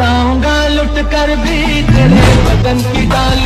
जाऊंगा लुट कर भी तेरे बदन की डाल